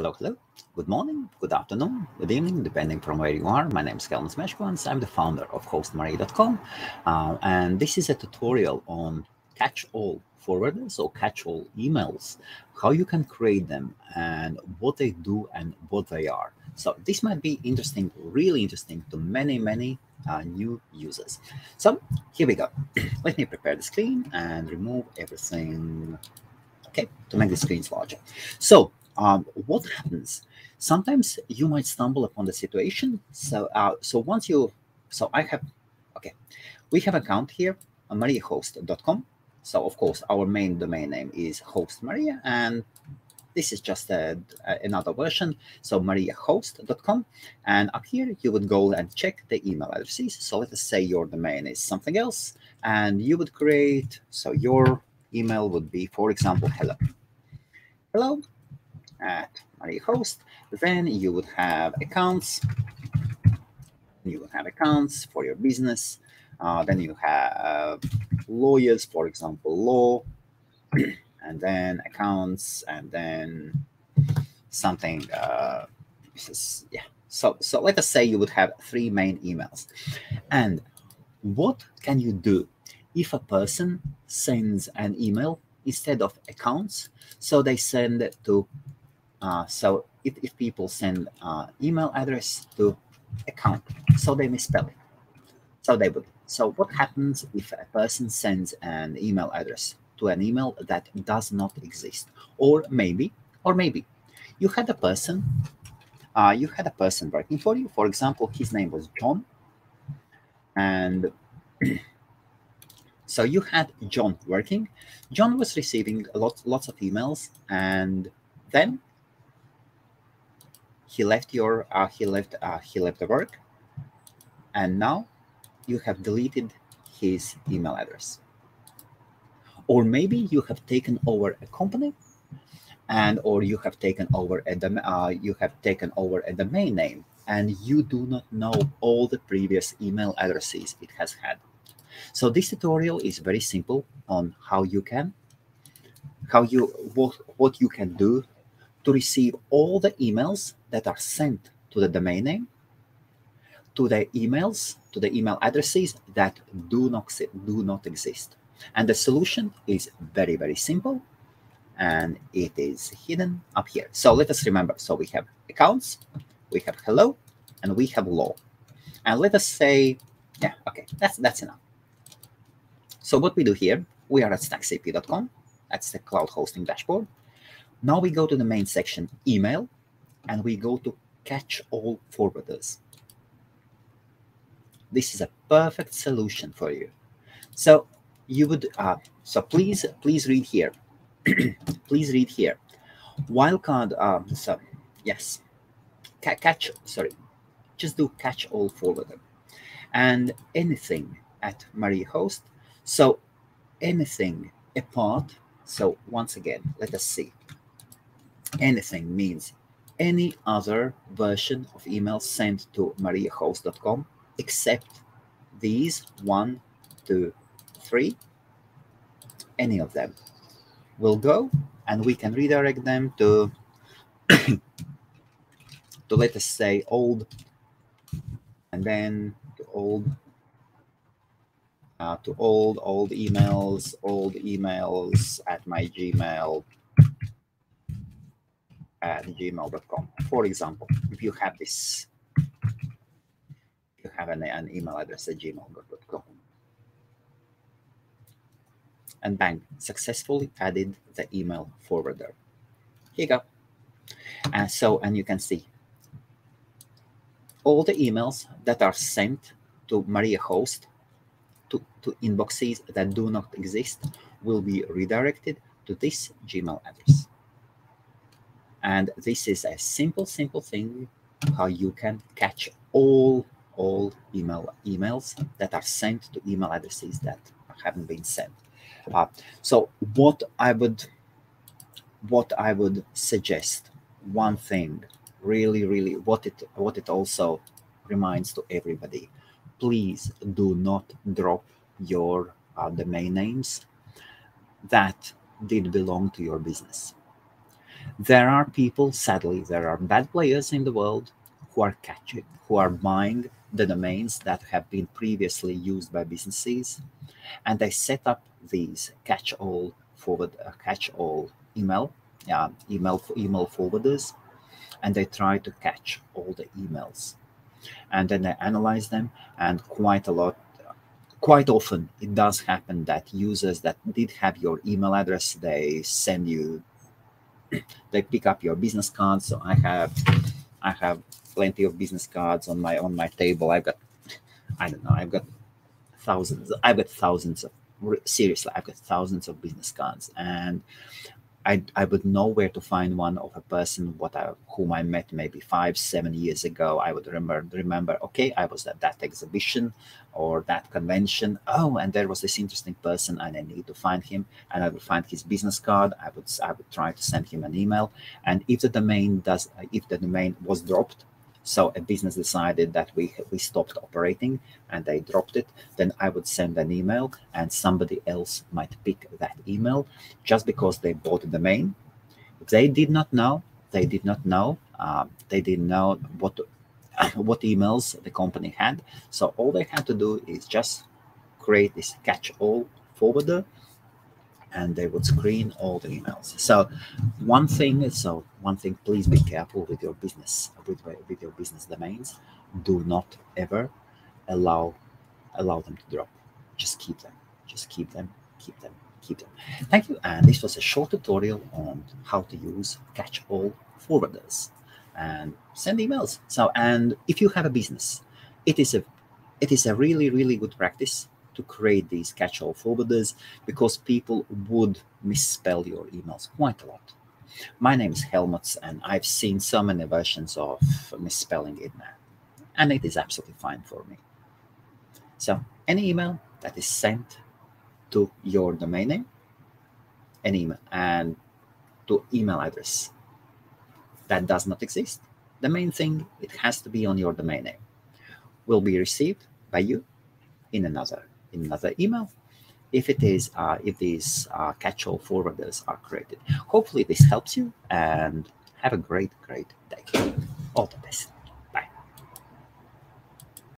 Hello, hello. Good morning, good afternoon, good evening, depending from where you are. My name is Helmuts Smashkwans. I'm the founder of HostMaria.com, and this is a tutorial on catch-all forwarders or catch-all emails, how you can create them and what they do and what they are. So this might be interesting, really interesting to many new users. So here we go. Let me prepare the screen and remove everything, okay, to make the screens larger. So what happens? Sometimes you might stumble upon the situation. So, we have an account here on Mariahost.com. So, of course, our main domain name is HostMaria, and this is just another version. So, Mariahost.com, and up here you would go and check the email addresses. So, let us say your domain is something else, and you would create. So, your email would be, for example, hello at Mariahost. Then you would have accounts. You would have accounts for your business. Then you have lawyers, for example, law, and then accounts, and then something. So let us say you would have three main emails. And what can you do if a person sends an email instead of accounts? So they send it to. So if people send email address to account, so they misspell it. So they would. So what happens if a person sends an email address to an email that does not exist? Or maybe you had a person, working for you. For example, his name was John, and so you had John working. John was receiving lots of emails, and then he left the work, and now you have deleted his email address. Or maybe you have taken over a company, or you have taken over a domain name, and you do not know all the previous email addresses it has had. So this tutorial is very simple on how you can, what you can do to receive all the emails that are sent to the domain name, to the email addresses that do not exist. And the solution is very, very simple, and it is hidden up here. So let us remember. So we have accounts, we have hello, and we have law. And let us say, yeah, okay, that's enough. So what we do here, we are at StackCP.com. That's the cloud hosting dashboard. Now we go to the main section, email, and we go to catch all forwarders. This is a perfect solution for you. So you would, please read here. Please read here. Wildcard, just do catch all forwarder. And anything at Mariahost. So anything apart. So once again, let us see. Anything means any other version of email sent to mariahost.com except these 1, 2, 3. Any of them will go, and we can redirect them to to, let us say, old, and then to old, old emails, at my Gmail. At gmail.com, for example. If you have this, you have an email address at gmail.com, and bang, successfully added the email forwarder. Here you go. And so, and you can see all the emails that are sent to Mariahost to inboxes that do not exist will be redirected to this Gmail address. And this is a simple thing how you can catch all emails that are sent to email addresses that haven't been sent. So what I would suggest, one thing really what it also reminds to everybody: please do not drop your domain names that did belong to your business. There are people, sadly, there are bad players in the world who are catching, who are buying the domains that have been previously used by businesses, and they set up these catch-all forward, catch-all email forwarders, and they try to catch all the emails, and then they analyze them. And quite often, it does happen that users that did have your email address, they send you, they pick up your business cards. So I have plenty of business cards on my table. I've got, I don't know, I've got thousands. I've got thousands of, seriously, I've got thousands of business cards, and I would know where to find one of a person whom I met maybe 5-7 years ago. I would remember, okay, I was at that exhibition or that convention. Oh, and there was this interesting person, and I need to find him. And I would find his business card. I would try to send him an email. And if the domain was dropped, so a business decided that we stopped operating and they dropped it, then I would send an email, and somebody else might pick that email just because they bought the domain. They didn't know what emails the company had. So all they had to do is just create this catch-all forwarder, and they would screen all the emails. So one thing, please be careful with your business, with your business domains. Do not ever allow them to drop. Just keep them. Thank you. And this was a short tutorial on how to use catch-all forwarders and send emails. So, and if you have a business, it is a really, really good practice to create these catch-all forwarders, because people would misspell your emails quite a lot. My name is Helmuts, and I've seen so many versions of misspelling it now, and it is absolutely fine for me. So any email that is sent to your domain name, an email, and to email address that does not exist, the main thing, it has to be on your domain name, will be received by you in another email, if these catch-all forwarders are created. Hopefully this helps you, and have a great day. All the best.